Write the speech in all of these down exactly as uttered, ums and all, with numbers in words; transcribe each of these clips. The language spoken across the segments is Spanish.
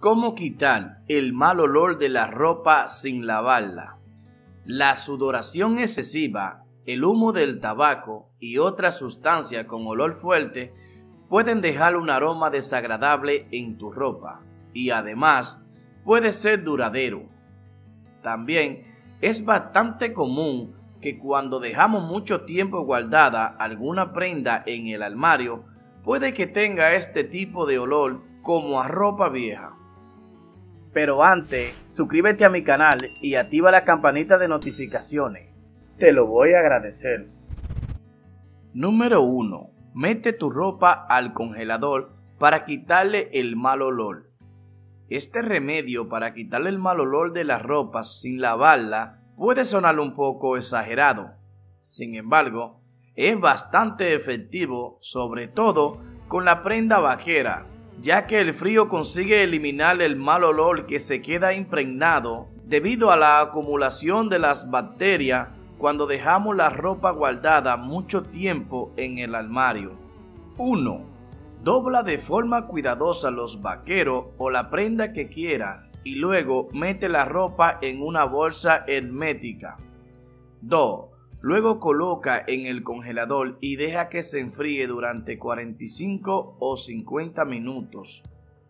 ¿Cómo quitar el mal olor de la ropa sin lavarla? La sudoración excesiva, el humo del tabaco y otras sustancias con olor fuerte pueden dejar un aroma desagradable en tu ropa y además puede ser duradero. También es bastante común que cuando dejamos mucho tiempo guardada alguna prenda en el armario, puede que tenga este tipo de olor como a ropa vieja. Pero antes, suscríbete a mi canal y activa la campanita de notificaciones. Te lo voy a agradecer. Número uno. Mete tu ropa al congelador para quitarle el mal olor. Este remedio para quitarle el mal olor de la ropa sin lavarla puede sonar un poco exagerado. Sin embargo, es bastante efectivo, sobre todo con la prenda vaquera, ya que el frío consigue eliminar el mal olor que se queda impregnado debido a la acumulación de las bacterias cuando dejamos la ropa guardada mucho tiempo en el armario. uno. Dobla de forma cuidadosa los vaqueros o la prenda que quieras y luego mete la ropa en una bolsa hermética. dos. Luego coloca en el congelador y deja que se enfríe durante cuarenta y cinco o cincuenta minutos.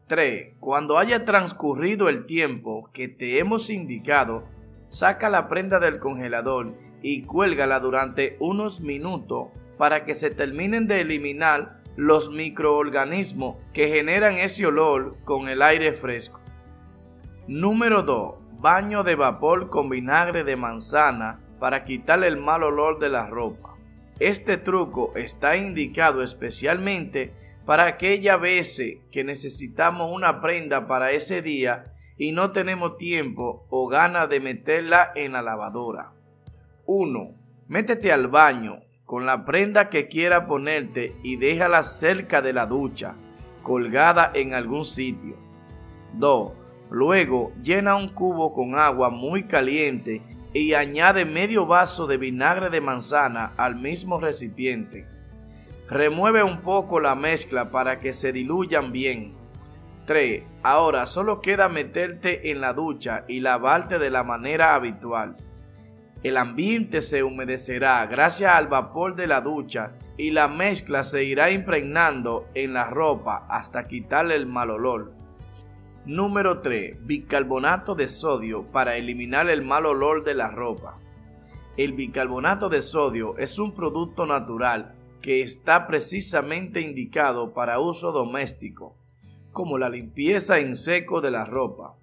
tres. Cuando haya transcurrido el tiempo que te hemos indicado, saca la prenda del congelador y cuélgala durante unos minutos para que se terminen de eliminar los microorganismos que generan ese olor con el aire fresco. Número dos. Baño de vapor con vinagre de manzana para quitarle el mal olor de la ropa. Este truco está indicado especialmente para aquellas veces que necesitamos una prenda para ese día y no tenemos tiempo o ganas de meterla en la lavadora. uno. Métete al baño con la prenda que quiera ponerte y déjala cerca de la ducha, colgada en algún sitio. dos. Luego llena un cubo con agua muy caliente y añade medio vaso de vinagre de manzana al mismo recipiente. Remueve un poco la mezcla para que se diluyan bien. tres. Ahora solo queda meterte en la ducha y lavarte de la manera habitual. El ambiente se humedecerá gracias al vapor de la ducha y la mezcla se irá impregnando en la ropa hasta quitarle el mal olor. Número tres. Bicarbonato de sodio para eliminar el mal olor de la ropa. El bicarbonato de sodio es un producto natural que está precisamente indicado para uso doméstico, como la limpieza en seco de la ropa.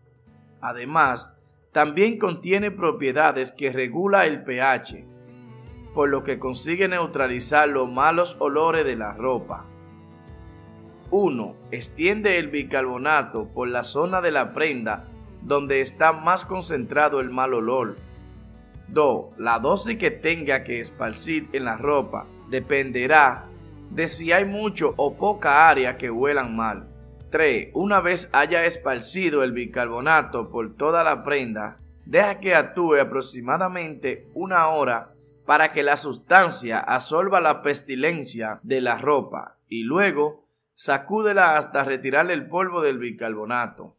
Además, también contiene propiedades que regula el pH, por lo que consigue neutralizar los malos olores de la ropa. uno. Extiende el bicarbonato por la zona de la prenda donde está más concentrado el mal olor. dos. La dosis que tenga que esparcir en la ropa dependerá de si hay mucho o poca área que huelan mal. tres. Una vez haya esparcido el bicarbonato por toda la prenda, deja que actúe aproximadamente una hora para que la sustancia absorba la pestilencia de la ropa y luego sacúdela hasta retirar el polvo del bicarbonato.